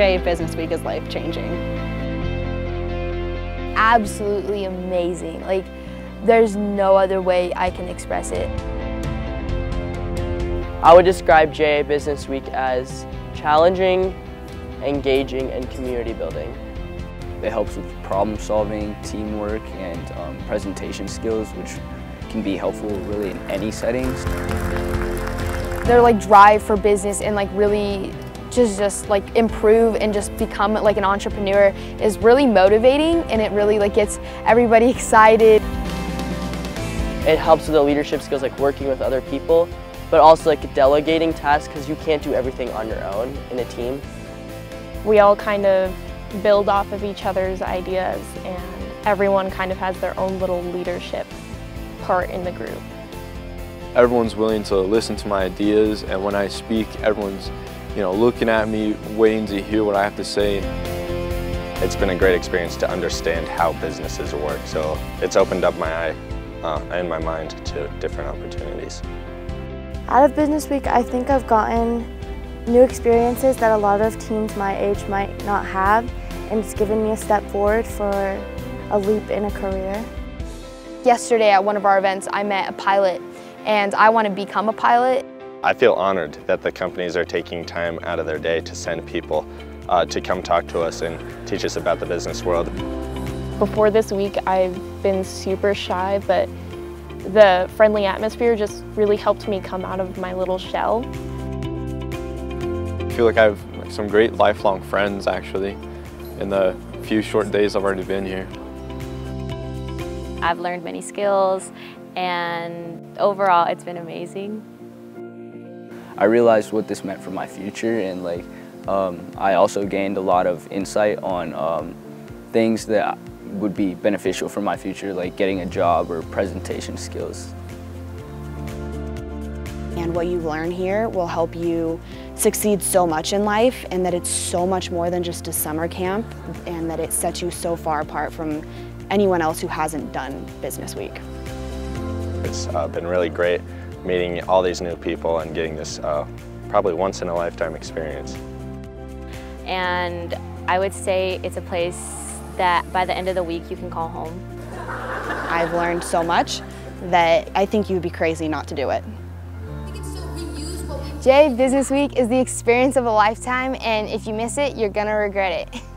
JA Business Week is life-changing. Absolutely amazing. Like, there's no other way I can express it. I would describe JA Business Week as challenging, engaging, and community building. It helps with problem solving, teamwork, and presentation skills, which can be helpful really in any settings. Their like drive for business and like really just like improve and just become like an entrepreneur is really motivating, and it really like gets everybody excited. It helps with the leadership skills, like working with other people, but also like delegating tasks, because you can't do everything on your own in a team. We all kind of build off of each other's ideas, and everyone kind of has their own little leadership part in the group. Everyone's willing to listen to my ideas, and when I speak, everyone's, you know, looking at me, waiting to hear what I have to say. It's been a great experience to understand how businesses work, so it's opened up my eye and my mind to different opportunities. Out of Business Week, I think I've gotten new experiences that a lot of teens my age might not have, and it's given me a step forward for a leap in a career. Yesterday at one of our events, I met a pilot, and I want to become a pilot. I feel honored that the companies are taking time out of their day to send people to come talk to us and teach us about the business world. Before this week, I've been super shy, but the friendly atmosphere just really helped me come out of my little shell. I feel like I have some great lifelong friends, actually, in the few short days I've already been here. I've learned many skills, and overall it's been amazing. I realized what this meant for my future, and like I also gained a lot of insight on things that would be beneficial for my future, like getting a job or presentation skills. And what you learn here will help you succeed so much in life, and that it's so much more than just a summer camp, and that it sets you so far apart from anyone else who hasn't done Business Week. It's been really great meeting all these new people and getting this probably once in a lifetime experience. And I would say it's a place that by the end of the week you can call home. I've learned so much that I think you'd be crazy not to do it. JA Business Week is the experience of a lifetime, and if you miss it, you're gonna regret it.